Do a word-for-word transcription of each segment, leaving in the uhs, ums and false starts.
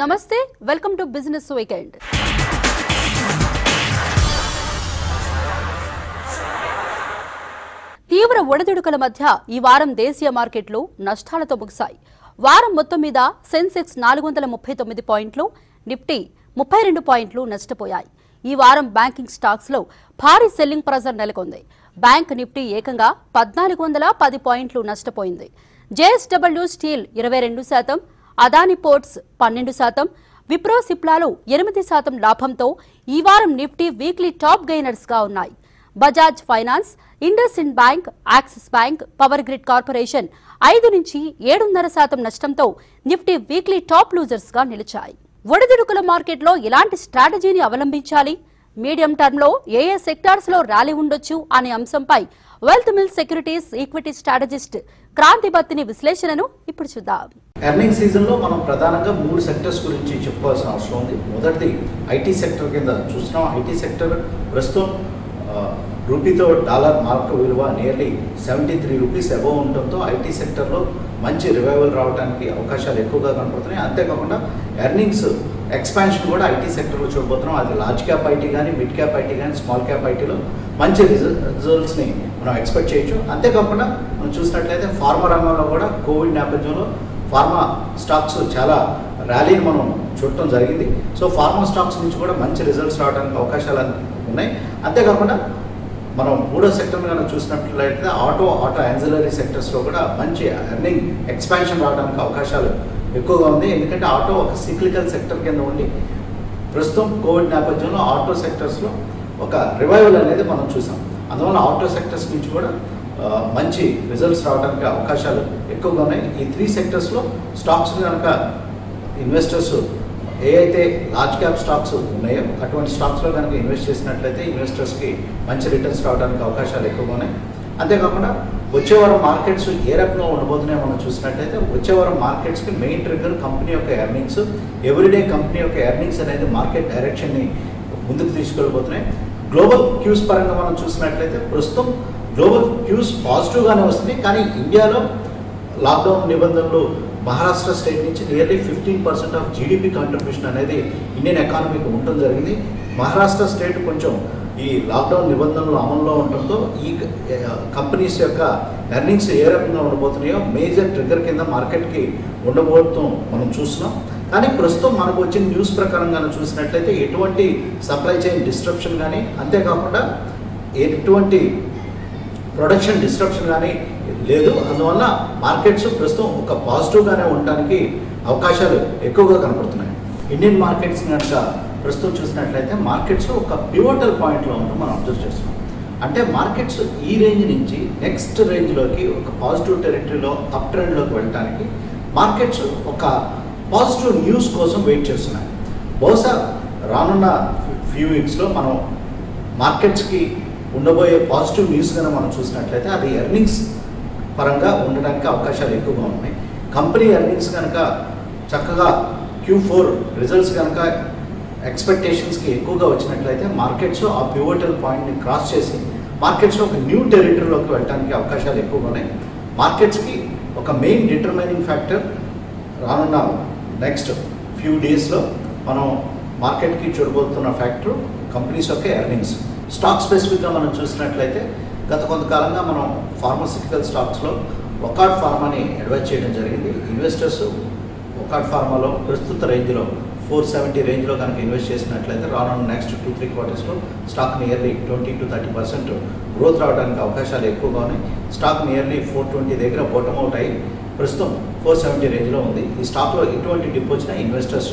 Namaste, welcome to Business Weekend. తీవ్ర వడదెడుకల మధ్య ఈ వారం దేశీయ మార్కెట్లు నష్టాలతో ముగిశాయి. వారం మొత్తం మీద సెన్సెక్స్ నాలుగు వందల ముప్పై తొమ్మిది పాయింట్లు, నిఫ్టీ ముప్పై రెండు పాయింట్లు నష్టపోయాయి. ఈ వారం బ్యాంకింగ్ స్టాక్స్ లో భారీ సెల్లింగ్ ప్రెజర్ నెలకొంది. బ్యాంక్ నిఫ్టీ ఏకంగా పద్నాలుగు వందల పది పాయింట్లు నష్టపోయింది. జేఎస్డబ్ల్యూ స్టీల్ ఇరవై రెండు శాతం, అదాని పోర్ట్స్ పన్నెండు శాతం, విప్రో సిప్లాలు ఎనిమిది శాతం లాభంతో ఈ వారం నిఫ్టీ వీక్లీ టాప్ గెయినర్స్ గా ఉన్నాయి. Bajaj finance, IndusInd Bank, Access Bank, Power Grid Corporation ఐదు నుంచి ఏడున్నర శాతం నష్టంతో నిఫ్టీ వీక్లీ టాప్ లూజర్స్ గా నిలిచాయి. ఒడిదుడుకుల మార్కెట్లో ఎలాంటి స్ట్రాటజీని అవలంబించాలి, మీడియం టర్మ్ లో ఏ ఏ సెక్టార్స్ లో ర్యాలీ ఉండొచ్చు అనే అంశంపై Wealth Mill Securities equity strategist Kranthi Battini విశ్లేషణను ఇప్పుడు చూద్దాం. ఎర్నింగ్ సీజన్ లో మనం ప్రధానంగా మూడు సెక్టర్స్ గురించి చెప్పుకోవాల్సిన అవసరం ఉంది. మొదటిది ఐటీ సెక్టర్ కింద చూస్తున్నాం. ఐటీ సెక్టర్ ప్రస్తుతం రూపీతో డాలర్ మార్క్ విలువ nearly seventy three rupees above ఉండటంతో ఐటీ సెక్టర్లో మంచి రివైవల్ రావడానికి అవకాశాలు ఎక్కువగా కనపడుతున్నాయి. అంతేకాకుండా ఎర్నింగ్స్ ఎక్స్పాన్షన్ కూడా ఐటీ సెక్టర్లో చూడబోతున్నాం. అది లార్జ్ క్యాప్ ఐటీ కానీ, మిడ్ క్యాప్ ఐటీ కానీ, స్మాల్ క్యాప్ ఐటీలో మంచి రిజల్ట్స్ని మనం ఎక్స్పెక్ట్ చేయొచ్చు. అంతేకాకుండా మనం చూసినట్లయితే ఫార్మా రంగంలో కూడా కోవిడ్ నేపథ్యంలో ఫార్మా స్టాక్స్ చాలా ర్యాలీని మనం చూడటం జరిగింది. సో ఫార్మా స్టాక్స్ నుంచి కూడా మంచి రిజల్ట్స్ రావడానికి అవకాశాలు ఉన్నాయి. అంతేకాకుండా మనం మూడో సెక్టర్ కనుక చూసినట్లయితే ఆటో ఆటో యాన్సిలరీ సెక్టర్స్లో కూడా మంచి ఎర్నింగ్ ఎక్స్పాన్షన్ రావడానికి అవకాశాలు ఎక్కువగా ఉంది. ఎందుకంటే ఆటో ఒక సైక్లికల్ సెక్టర్ కింద ఉండి ప్రస్తుతం కోవిడ్ నేపథ్యంలో ఆటో సెక్టర్స్లో ఒక రివైవల్ అనేది మనం చూసాం. అందువల్ల ఆటో సెక్టర్స్ నుంచి కూడా మంచి రిజల్ట్స్ రావడానికి అవకాశాలు ఎక్కువగా ఉన్నాయి. ఈ త్రీ సెక్టర్స్లో స్టాక్స్ కనుక ఇన్వెస్టర్స్ ఏ అయితే లార్జ్ క్యాప్ స్టాక్స్ ఉన్నాయో అటువంటి స్టాక్స్లో కనుక ఇన్వెస్ట్ చేసినట్లయితే ఇన్వెస్టర్స్కి మంచి రిటర్న్స్ రావడానికి అవకాశాలు ఎక్కువగా ఉన్నాయి. అంతేకాకుండా వచ్చేవారం మార్కెట్స్ ఏ రకంగా ఉండబోతున్నాయో మనం చూసినట్లయితే వచ్చేవారం మార్కెట్స్కి మెయిన్ ట్రిగ్గర్ కంపెనీ యొక్క ఎర్నింగ్స్. ఎవ్రీడే కంపెనీ యొక్క ఎర్నింగ్స్ అనేది మార్కెట్ డైరెక్షన్ని ముందుకు తీసుకెళ్ళిపోతున్నాయి. గ్లోబల్ క్యూస్ పరంగా మనం చూసినట్లయితే ప్రస్తుతం గ్లోబల్ క్యూస్ పాజిటివ్గానే వస్తున్నాయి. కానీ ఇండియాలో లాక్డౌన్ నిబంధనలు మహారాష్ట్ర స్టేట్ నుంచి nearly fifteen percent of GDP contribution అనేది ఇండియన్ ఎకానమీకి ఉండడం జరిగింది. మహారాష్ట్ర స్టేట్ కొంచెం ఈ లాక్డౌన్ నిబంధనలు అమల్లో ఉండటంతో ఈ కంపెనీస్ యొక్క ఎర్నింగ్స్ ఏ రకంగా ఉండబోతున్నాయో మేజర్ ట్రిగ్గర్ కింద మార్కెట్కి ఉండబోతాం మనం చూస్తున్నాం. కానీ ప్రస్తుతం మనకు వచ్చిన న్యూస్ ప్రకారంగా చూసినట్లయితే ఎటువంటి సప్లై చైన్ డిస్ట్రప్షన్ కానీ, అంతేకాకుండా ఎటువంటి ప్రొడక్షన్ డిస్ట్రప్షన్ కానీ లేదు. అందువల్ల మార్కెట్స్ ప్రస్తుతం ఒక పాజిటివ్గానే ఉండడానికి అవకాశాలు ఎక్కువగా కనపడుతున్నాయి. ఇండియన్ మార్కెట్స్ కనుక ప్రస్తుతం చూసినట్లయితే మార్కెట్స్ ఒక పివోటల్ పాయింట్లో ఉండడం మనం అబ్జర్వ్ చేస్తున్నాం. అంటే మార్కెట్స్ ఈ రేంజ్ నుంచి నెక్స్ట్ రేంజ్లోకి ఒక పాజిటివ్ టెరిటరీలో అప్ ట్రెండ్లోకి వెళ్ళడానికి మార్కెట్స్ ఒక పాజిటివ్ న్యూస్ కోసం వెయిట్ చేస్తున్నాయి. బహుశా రానున్న ఫ్యూ వీక్స్లో మనం మార్కెట్స్కి ఉండబోయే పాజిటివ్ న్యూస్ కనుక మనం చూసినట్లయితే అది ఎర్నింగ్స్ పరంగా ఉండడానికి అవకాశాలు ఎక్కువగా ఉన్నాయి. కంపెనీ ఎర్నింగ్స్ కనుక చక్కగా క్యూ ఫోర్ రిజల్ట్స్ కనుక ఎక్స్పెక్టేషన్స్కి ఎక్కువగా వచ్చినట్లయితే మార్కెట్స్ ఆ పివోటల్ పాయింట్ని క్రాస్ చేసి మార్కెట్స్లో ఒక న్యూ టెరిటరీలోకి వెళ్ళడానికి అవకాశాలు ఎక్కువగా ఉన్నాయి. మార్కెట్స్కి ఒక మెయిన్ డిటర్మైనింగ్ ఫ్యాక్టర్ రానున్న నెక్స్ట్ ఫ్యూ డేస్లో మనం మార్కెట్కి చూడబోతున్న ఫ్యాక్టర్ కంపెనీస్ యొక్క ఎర్నింగ్స్. స్టాక్ స్పెసిఫిక్గా మనం చూసినట్లయితే గత కొంతకాలంగా మనం ఫార్మాస్యూటికల్ స్టాక్స్లో ఒకాడ్ ఫార్మాని అడ్వైజ్ చేయడం జరిగింది. ఇన్వెస్టర్స్ ఒకాడ్ ఫార్మాలో ప్రస్తుత రేంజ్లో ఫోర్ సెవెంటీ రేంజ్లో కనుక ఇన్వెస్ట్ చేసినట్లయితే రానున్న నెక్స్ట్ టూ త్రీ క్వార్టర్స్లో stock nearly twenty to thirty percent growth రావడానికి అవకాశాలు ఎక్కువగా ఉన్నాయి. స్టాక్ నియర్లీ ఫోర్ ట్వంటీ దగ్గర బాటమ్ అవుట్ అయ్యి ప్రస్తుతం ఫోర్ సెవెంటీ రేంజ్లో ఉంది. ఈ స్టాక్లో ఎటువంటి డిప్ వచ్చినా ఇన్వెస్టర్స్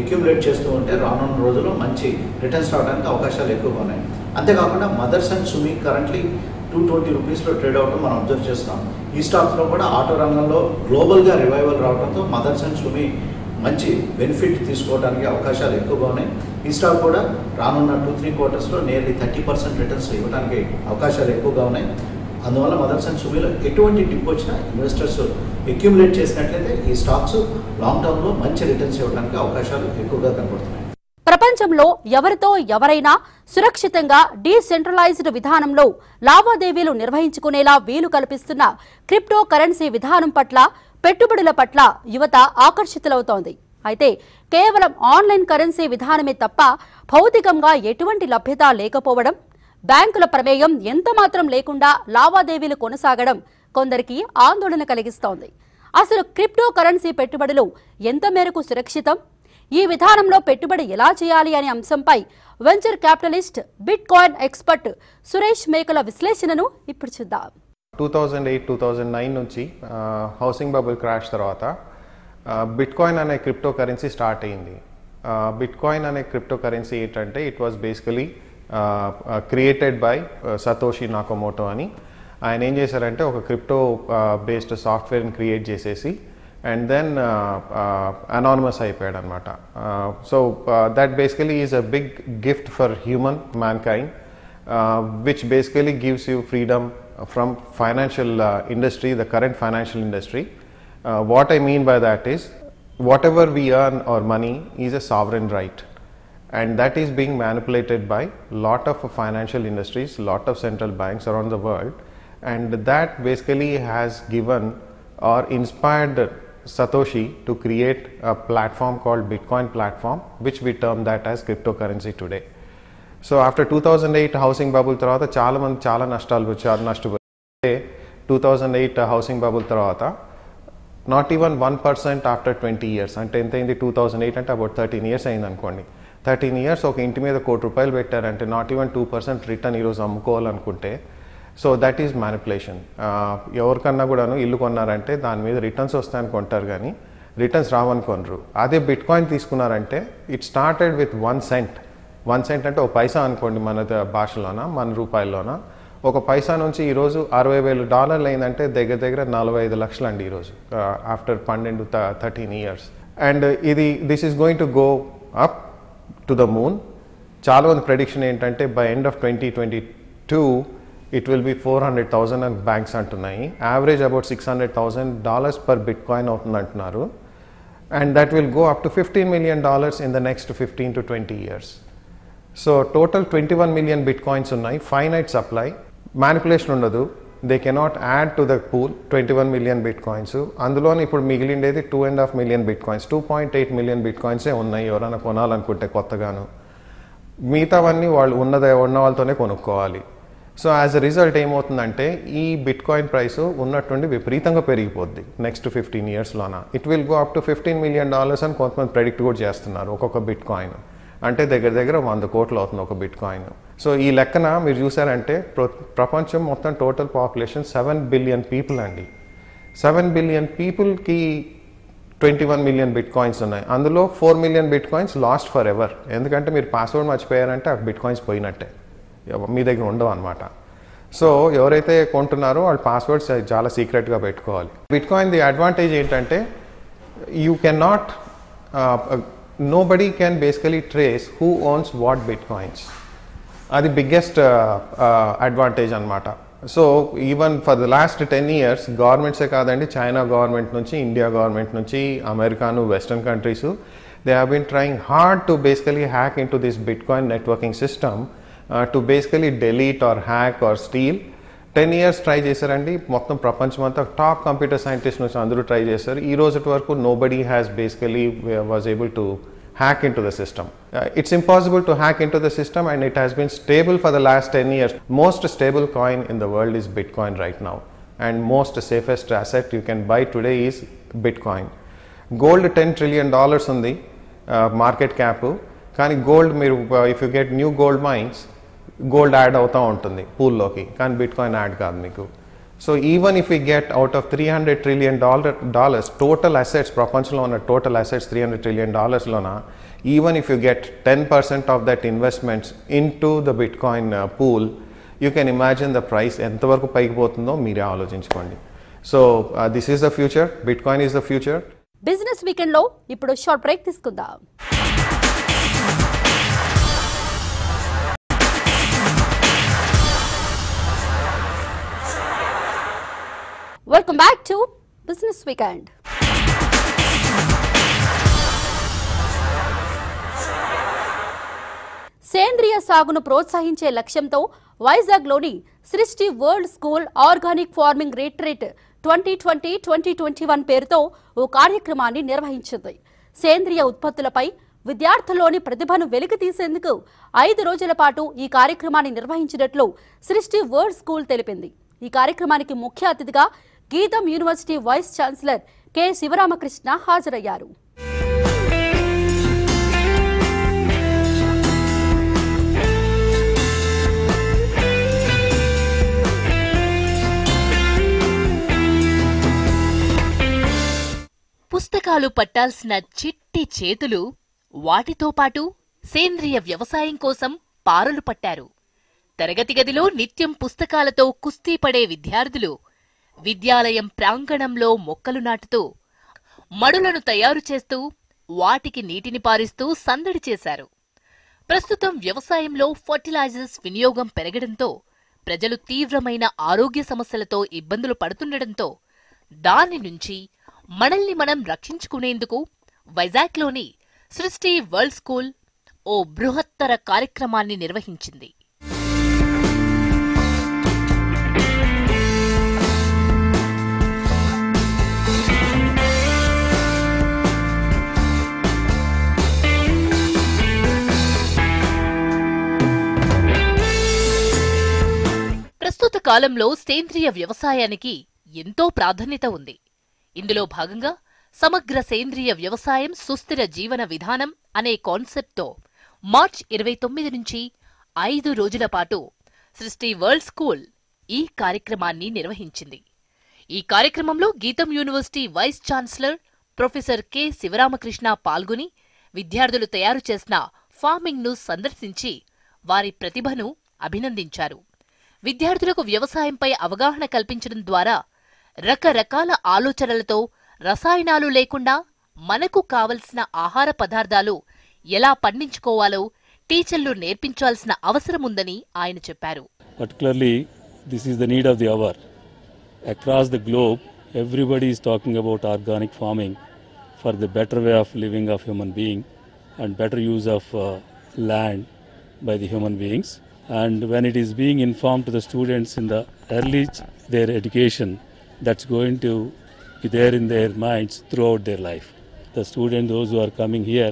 అక్యుములేట్ చేస్తూ ఉంటే రానున్న రోజుల్లో మంచి రిటర్న్స్ రావడానికి అవకాశాలు ఎక్కువగా ఉన్నాయి. అంతేకాకుండా mothers and Sumi currently two twenty రూపీస్లో ట్రేడ్ అవడం మనం అబ్జర్వ్ చేస్తాం. ఈ స్టాక్స్లో కూడా ఆటో రంగంలో గ్లోబల్గా రివైవల్ రావడంతో మదర్స్ అండ్ సుమి మంచి బెనిఫిట్ తీసుకోవడానికి అవకాశాలు ఎక్కువగా ఉన్నాయి. ఈ స్టాక్ కూడా రానున్న టూ త్రీ క్వార్టర్స్లో నియర్లీ థర్టీ పర్సెంట్ రిటర్న్స్ ఇవ్వడానికి అవకాశాలు ఎక్కువగా ఉన్నాయి. అందువల్ల మదర్స్ అండ్ సుమీలో ఎటువంటి డిప్ వచ్చినా ఇన్వెస్టర్స్ అక్యుములేట్ చేసినట్లయితే ఈ స్టాక్స్ లాంగ్ టర్మ్లో మంచి రిటర్న్స్ ఇవ్వడానికి అవకాశాలు ఎక్కువగా కనబడుతున్నాయి. ప్రపంచంలో ఎవరితో ఎవరైనా సురక్షితంగా డీసెంట్రలైజ్డ్ విధానంలో లావాదేవీలు నిర్వహించుకునేలా వీలు కల్పిస్తున్న క్రిప్టో కరెన్సీ విధానం పట్ల, పెట్టుబడుల పట్ల యువత ఆకర్షితులవుతోంది. అయితే కేవలం ఆన్లైన్ కరెన్సీ విధానమే తప్ప భౌతికంగా ఎటువంటి లభ్యత లేకపోవడం, బ్యాంకుల ప్రమేయం ఎంత మాత్రం లేకుండా లావాదేవీలు కొనసాగడం కొందరికి ఆందోళన కలిగిస్తోంది. అసలు క్రిప్టో కరెన్సీ పెట్టుబడులు ఎంత మేరకు సురక్షితం, ఈ విధానంలో పెట్టుబడి ఎలా చేయాలి అనే అంశంపై venture capitalist, bitcoin expert Suresh Mekala విశ్లేషణను ఇప్పుడు చూద్దాం. Two thousand eight two thousand nine నుంచి హౌసింగ్ బబుల్ క్రాష్ తర్వాత బిట్ కాయిన్ అనే క్రిప్టో కరెన్సీ స్టార్ట్ అయింది. బిట్ కాయిన్ అనే క్రిప్టో కరెన్సీ ఏంటంటే it was basically created by Satoshi Nakamoto అని. ఆయన ఏం చేశారంటే ఒక క్రిప్టో బేస్డ్ సాఫ్ట్వేర్ని క్రియేట్ చేసేసి అండ్ దెన్ అనానిమస్ అయిపోయాడు అనమాట. So that basically is a big gift for human mankind which basically gives you freedom from financial industry, the current financial industry. Uh, what I mean by that is, whatever we earn or money is a sovereign right, and that is being manipulated by lot of financial industries, lot of central banks around the world, and that basically has given or inspired Satoshi to create a platform called Bitcoin platform, which we term that as cryptocurrency today. So after two thousand eight housing bubble tarvata chaala mandi chaala nashtalu nashtapoyade. two thousand eight housing bubble tarvata not even one percent after twenty years, అంటే ఎంత అయింది, two thousand eight అంటే about thirteen years అయింది అనుకోండి. Thirteen years ఒక ఇంటి మీద కోటి రూపాయలు పెట్టారంటే not even two percent return ఈరోజు అమ్ముకోవాలనుకుంటే, సో దట్ ఈజ్ మ్యానిపులేషన్. ఎవరికన్నా కూడాను ఇల్లు కొన్నారంటే దాని మీద రిటర్న్స్ వస్తాయని కొంటారు కానీ రిటర్న్స్ రావనుకోనరు. అదే బిట్ కాయిన్ తీసుకున్నారంటే it started with one cent one cent అంటే ఒక పైసా అనుకోండి మన భాషలోన, మన రూపాయల్లోన. ఒక పైసా నుంచి ఈరోజు అరవై వేలు డాలర్లు అయిందంటే దగ్గర దగ్గర నలభై ఐదు లక్షలు అండి ఈరోజు ఆఫ్టర్ పన్నెండు థర్టీన్ ఇయర్స్. అండ్ ఇది this is going to go up to the moon. చాలా మంది ప్రెడిక్షన్ ఏంటంటే by end of twenty twenty two it will be four hundred thousand అని బ్యాంక్స్ అంటున్నాయి. Average about six hundred thousand dollars per bitcoin అవుతుంది అంటున్నారు. And that will go up to fifteen million dollars in the next fifteen to twenty years. So total twenty one million bitcoins ఉన్నాయి. Finite supply, manipulation ఉండదు. They cannot add to the pool twenty one million bitcoins. అందులోని ఇప్పుడు మిగిలిండేది two and half million bitcoins, two point eight million బిట్ కాయిన్సే ఉన్నాయి ఎవరైనా కొనాలనుకుంటే కొత్తగాను. మిగతావన్నీ వాళ్ళు ఉన్నదే ఉన్న వాళ్ళతోనే కొనుక్కోవాలి. సో యాజ్ అ రిజల్ట్ ఏమవుతుందంటే ఈ బిట్ కాయిన్ ప్రైసు ఉన్నట్టుండి విపరీతంగా పెరిగిపోద్ది నెక్స్ట్ ఫిఫ్టీన్ ఇయర్స్లోన. It will go up to fifteen million dollars అని కొంతమంది ప్రెడిక్ట్ కూడా చేస్తున్నారు ఒక్కొక్క బిట్ కాయిన్. అంటే దగ్గర దగ్గర వంద కోట్లు అవుతుంది ఒక బిట్ కాయిన్. సో ఈ లెక్కన మీరు చూసారంటే ప్ర ప్రపంచం మొత్తం total population seven billion people అండి. సెవెన్ బిలియన్ పీపుల్కి twenty one million bitcoins ఉన్నాయి. అందులో four million bitcoins lost for ever, ఎందుకంటే మీరు పాస్వర్డ్ మర్చిపోయారంటే ఆ బిట్ కాయిన్స్ పోయినట్టే, మీ దగ్గర ఉండవు అనమాట. సో ఎవరైతే కొంటున్నారో వాళ్ళ పాస్వర్డ్స్ చాలా సీక్రెట్గా పెట్టుకోవాలి. బిట్ కాయిన్ ది అడ్వాంటేజ్ ఏంటంటే you can not nobody can basically trace who owns what bitcoins. That's the biggest uh, uh, advantage anamata. So even for the last ten years governments e kadandi, China government nunchi, India government nunchi, America nu, western countries, they have been trying hard to basically hack into this bitcoin networking system uh, to basically delete or hack or steal. ten years try చేశారండి మొత్తం ప్రపంచమంతా top computer scientist నుంచి అందరూ try చేశారు. ఈ రోజుటి వరకు nobody has basically was able to hack in to the system. It's impossible to hack in to the system and it has been stable for the last ten years. Most stable coin in the world is bitcoin right now, and most safest asset you can buy today is bitcoin. Gold ten trillion dollars ఉంది market cap, కానీ gold మీరు if you get new gold mines gold add అవుతూ ఉంటుంది పూల్లోకి, కానీ bitcoin add కాదు మీకు. So even if you get out of three hundred trillion dollar dollars total assets, ప్రపంచంలో ఉన్న total assets three hundred trillion డాలర్స్లోన even if you get ten percent of that investments in to the bitcoin pool, you can imagine the price ఎంతవరకు పైకి పోతుందో మీరే ఆలోచించుకోండి. So this is the future, bitcoin is the future. Business వీకెండ్లో ఇప్పుడు short break తీసుకుందాం. Welcome back to Business Weekend. సేంద్రియ సాగును ప్రోత్సహించే లక్ష్యంతో వైజాగ్లోని Srishti world school organic farming retreat twenty twenty twenty twenty one పేరుతో ఓ కార్యక్రమాన్ని నిర్వహించింది. సేంద్రియ ఉత్పత్తులపై విద్యార్థుల్లోని ప్రతిభను వెలికి తీసేందుకు ఐదు రోజుల పాటు ఈ కార్యక్రమాన్ని నిర్వహించినట్లు సృష్టి వరల్డ్ స్కూల్ తెలిపింది. ఈ కార్యక్రమానికి ముఖ్య అతిథిగా Gitam university vice chancellor K Sivarama Krishna హాజరయ్యారు. పుస్తకాలు పట్టాల్సిన చిట్టి చేతులు వాటితో పాటు సేంద్రియ వ్యవసాయం కోసం పారలు పట్టారు. తరగతి గదిలో నిత్యం పుస్తకాలతో కుస్తీ పడే విద్యార్థులు విద్యాలయం ప్రాంగణంలో మొక్కలు నాటుతూ మడులను తయారు చేస్తూ వాటికి నీటిని పారిస్తూ సందడి చేశారు. ప్రస్తుతం వ్యవసాయంలో ఫర్టిలైజర్స్ వినియోగం పెరగడంతో ప్రజలు తీవ్రమైన ఆరోగ్య సమస్యలతో ఇబ్బందులు పడుతుండటంతో దాని నుంచి మనల్ని మనం రక్షించుకునేందుకు వైజాగ్లోని సృష్టి వరల్డ్ స్కూల్ ఓ బృహత్తర కార్యక్రమాన్ని నిర్వహించింది. ప్రస్తుత కాలంలో సేంద్రియ వ్యవసాయానికి ఎంతో ప్రాధాన్యత ఉంది. ఇందులో భాగంగా సమగ్ర సేంద్రియ వ్యవసాయం సుస్థిర జీవన విధానం అనే కాన్సెప్ట్తో మార్చ్ ఇరవై తొమ్మిది నుంచి ఐదు రోజుల పాటు సృష్టి వరల్డ్ స్కూల్ ఈ కార్యక్రమాన్ని నిర్వహించింది. ఈ కార్యక్రమంలో Gitam university vice chancellor professor K Sivaramakrishna పాల్గొని విద్యార్థులు తయారు చేసిన ఫార్మింగ్ను సందర్శించి వారి ప్రతిభను అభినందించారు. విద్యార్థులకు వ్యవసాయంపై అవగాహన కల్పించడం ద్వారా రకరకాల ఆలోచనలతో రసాయనాలు లేకుండా మనకు కావలసిన ఆహార పదార్థాలు ఎలా పండించుకోవాలో టీచర్లు నేర్పించాల్సిన అవసరం ఉందని ఆయన చెప్పారు. Particularly this is the need of the hour. Across the globe everybody is talking about organic farming for the better way of living of human being and better use of land by the human beings. And when it is being inform to the students in the early their education that's going to be there in their minds throughout their life. The students, those who are coming here,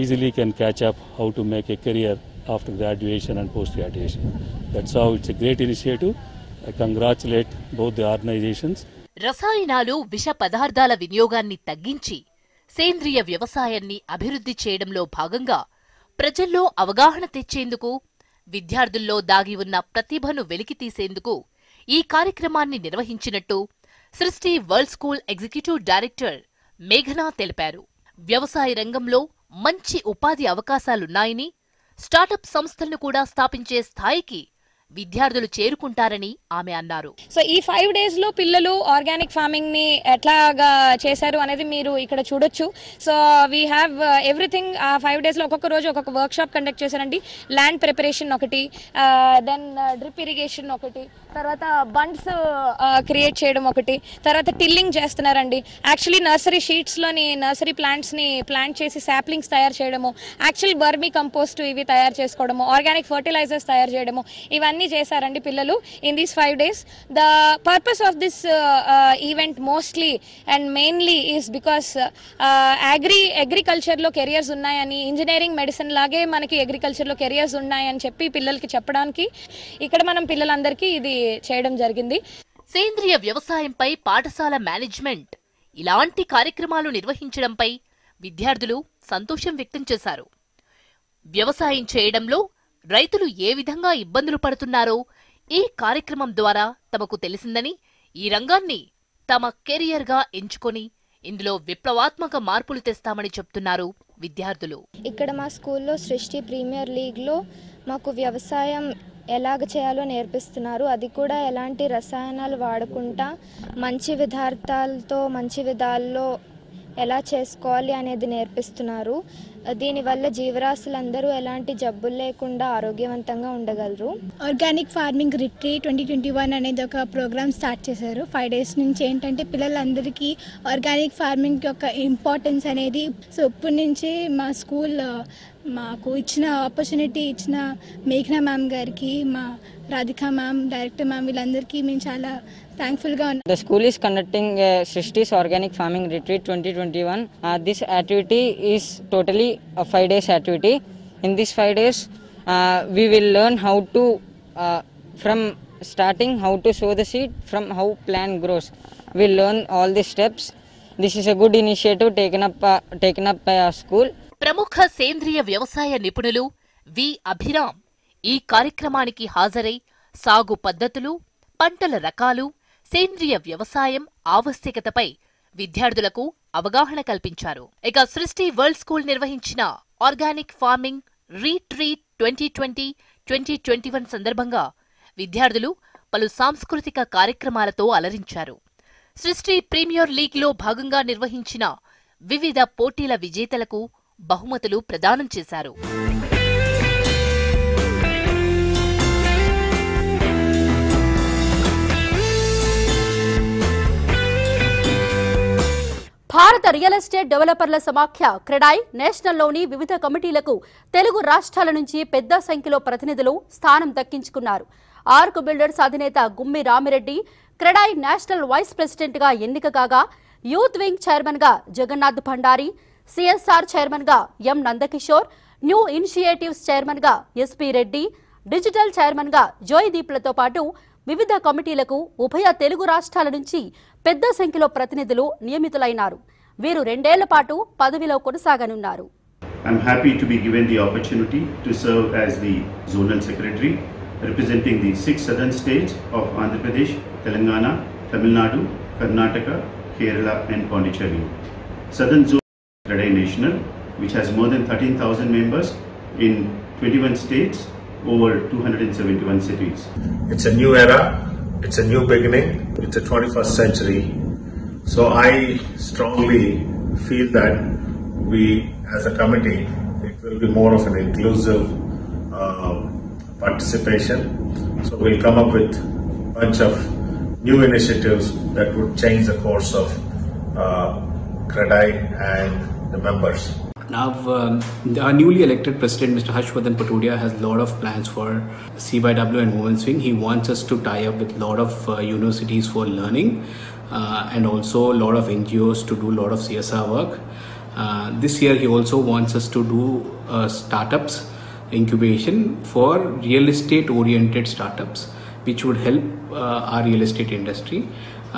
easily can catch up how to make a career after graduation and post-graduation. That's how it's a great initiative. I congratulate both the organizations. రసాయనాలు విష పదార్థాల వినియోగాన్ని తగ్గించి సేంద్రియ వ్యవసాయాన్ని అభివృద్ధి చేయడంలో భాగంగా ప్రజల్లో అవగాహన తెచ్చేందుకు విద్యార్థుల్లో దాగి ఉన్న ప్రతిభను వెలికి తీసేందుకు ఈ కార్యక్రమాన్ని నిర్వహించినట్టు Srishti world school executive director మేఘనా తెలిపారు. వ్యవసాయ రంగంలో మంచి ఉపాధి అవకాశాలున్నాయని, స్టార్టప్ సంస్థలను కూడా స్థాపించే స్థాయికి విద్యార్థులు చేరుకుంటారని ఆమె అన్నారు. సో ఈ ఫైవ్ డేస్ లో పిల్లలు ఆర్గానిక్ ఫార్మింగ్ ని ఎట్లాగా చేశారు అనేది మీరు ఇక్కడ చూడొచ్చు. So we have everything. ఆ ఫైవ్ డేస్ లో ఒక్కొక్క రోజు ఒక్కొక్క వర్క్ షాప్ కండక్ట్ చేశారండి. ల్యాండ్ ప్రిపరేషన్ ఒకటి, దెన్ డ్రిప్ ఇరిగేషన్ ఒకటి, తర్వాత బండ్స్ క్రియేట్ చేయడం ఒకటి, తర్వాత టిల్లింగ్ చేస్తున్నారండి. యాక్చువల్లీ నర్సరీ షీట్స్ లోని నర్సరీ ప్లాంట్స్ ని ప్లాంట్ చేసి శాప్లింగ్స్ తయారు చేయడము, యాక్చువల్ బర్మీ కంపోస్ట్ ఇవి తయారు చేసుకోవడము, ఆర్గానిక్ ఫర్టిలైజర్స్ తయారు చేయడము, ఇవన్నీ చేశారండి పిల్లలు in these five days. The purpose of this event mostly and mainly is because agri అగ్రికల్చర్లో కెరియర్స్ ఉన్నాయని, ఇంజనీరింగ్ మెడిసిన్ లాగే మనకి అగ్రికల్చర్లో కెరియర్స్ ఉన్నాయని చెప్పి పిల్లలకి చెప్పడానికి ఇక్కడ మనం పిల్లలందరికీ ఇది చేయడం జరిగింది. సేంద్రియ వ్యవసాయంపై పాఠశాల మేనేజ్మెంట్ ఇలాంటి కార్యక్రమాలు నిర్వహించడంపై విద్యార్థులు సంతోషం వ్యక్తం చేశారు. వ్యవసాయం చేయడంలో రైతులు ఏ విధంగా ఇబ్బందులు పడుతున్నారో ఈ కార్యక్రమం ద్వారా తమకు తెలిసిందని, ఈ రంగాన్ని తమ కెరియర్గా ఎంచుకొని ఇందులో విప్లవాత్మక మార్పులు తెస్తామని చెప్తున్నారు విద్యార్థులు. ఇక్కడ మా స్కూల్లో సృష్టి ప్రీమియర్ లీగ్లో మాకు వ్యవసాయం ఎలాగ చేయాలో నేర్పిస్తున్నారు. అది కూడా ఎలాంటి రసాయనాలు వాడకుండా మంచి పదార్థాలతో మంచి విధాల్లో ఎలా చేసుకోవాలి అనేది నేర్పిస్తున్నారు. దీనివల్ల జీవరాశులందరూ ఎలాంటి జబ్బులు లేకుండా ఆరోగ్యవంతంగా ఉండగలరు. Organic farming retreat twenty twenty one అనేది ఒక ప్రోగ్రామ్ స్టార్ట్ చేశారు. ఫైవ్ డేస్ నుంచి ఏంటంటే పిల్లలందరికీ ఆర్గానిక్ ఫార్మింగ్ యొక్క ఇంపార్టెన్స్ అనేది, సో ఇప్పటి నుంచి మా స్కూల్ మాకు ఇచ్చిన ఆపర్చునిటీ ఇచ్చిన మేఘనా మ్యామ్ గారికి మా రాధికా మ్యామ్ డైరెక్టర్ మ్యామ్ వీళ్ళందరికీ మేము చాలా థ్యాంక్ఫుల్గా ఉన్నాం. The school is conducting Srishti's organic farming retreat twenty twenty one this activity is totally five days activity. In this five days we will learn how to from starting how to sow the seed, from how plant grows. We learn all the steps. This is a good initiative taken up uh, taken up by our school. Pramukha Sendriya Vyavasaya Nipunulu V. Abhiram ee karyakramaniki hajarai sagu paddhatulu, pantala rakalu, Sendriya Vyavasayam avashyakatapai vidyarthulaku avagahana kalpincharu. Eka Sristi World School nirvahinchina Organic Farming Retreat twenty twenty twenty twenty-one సందర్భంగా విద్యార్థులు పలు సాంస్కృతిక కార్యక్రమాలతో అలరించారు. సృష్టి premier లీగ్లో భాగంగా నిర్వహించిన వివిధ పోటీల విజేతలకు బహుమతులు ప్రదానం చేశారు. భారత రియల్ ఎస్టేట్ డెవలపర్ల సమాఖ్య క్రెడాయ్ నేషనల్లోని వివిధ కమిటీలకు తెలుగు రాష్ట్రాల నుంచి పెద్ద సంఖ్యలో ప్రతినిధులు స్థానం దక్కించుకున్నారు. ఆర్క్ బిల్డర్స్ అధినేత Gummi Ramireddy CREDAI national vice ప్రెసిడెంట్గా ఎన్నిక కాగా, యూత్ వింగ్ చైర్మన్గా జగన్నాథ్ భండారి, సిఎస్ఆర్ చైర్మన్గా ఎం నందకిషోర్, న్యూ ఇనిషియేటివ్స్ చైర్మన్గా ఎస్పీ రెడ్డి, డిజిటల్ చైర్మన్గా జోయిదీప్లతో పాటు వివిధ కమిటీలకు ఉభయ తెలుగు రాష్ట్రాల నుంచి పెద్ద సంఖ్యలో ప్రతినిధులు నియమితులైనారు. వీరు రెండేళ్ల పాటు పదవిలో కొనసాగనున్నారు. I'm happy to be given the opportunity to serve as the zonal secretary representing the six southern states of Andhra Pradesh, Telangana, Tamil Nadu, Karnataka, Kerala and Pondicherry. Southern Zone CREDAI National, which has more than thirteen thousand members in twenty-one states, over two hundred seventy-one cities. It's a new era, it's a new beginning, it's a twenty-first century. So I strongly feel that we as a committee, it will be more of an inclusive uh, participation. So we'll come up with a bunch of new initiatives that would change the course of uh, CREDAI and the members. Now, um, our newly elected president, Mister Harshvardhan Patodia, has a lot of plans for C Y W and Women's Wing. He wants us to tie up with a lot of uh, universities for learning uh, and also a lot of N G Os to do a lot of C S R work. Uh, this year, he also wants us to do uh, startups incubation for real estate oriented startups, which would help uh, our real estate industry.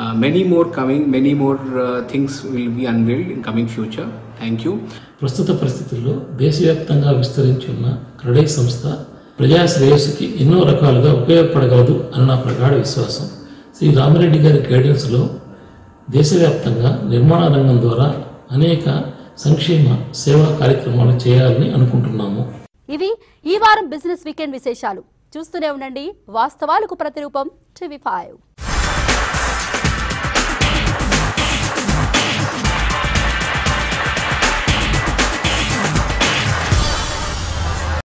Uh, many more coming, many more uh, things will be unveiled in coming future. Thank you. ప్రస్తుత పరిస్థితుల్లో దేశవ్యాప్తంగా విస్తరించున్న క్రెడై సంస్థ ప్రజా శ్రేయస్సుకి ఎన్నో రకాలుగా ఉపయోగపడగలదు అన్న ప్రగాఢ విశ్వాసం శ్రీ రామిరెడ్డి గారి గైడెన్స్లో దేశవ్యాప్తంగా నిర్మాణ రంగం ద్వారా అనేక సంక్షేమ సేవా కార్యక్రమాలు చేయాలని అనుకుంటున్నాము. ఇవి ఈ వారం బిజినెస్ వీకెండ్ విశేషాలు. చూస్తూనే ఉండండి వాస్తవాలకు ప్రతిరూపం టీవీ ఫైవ్.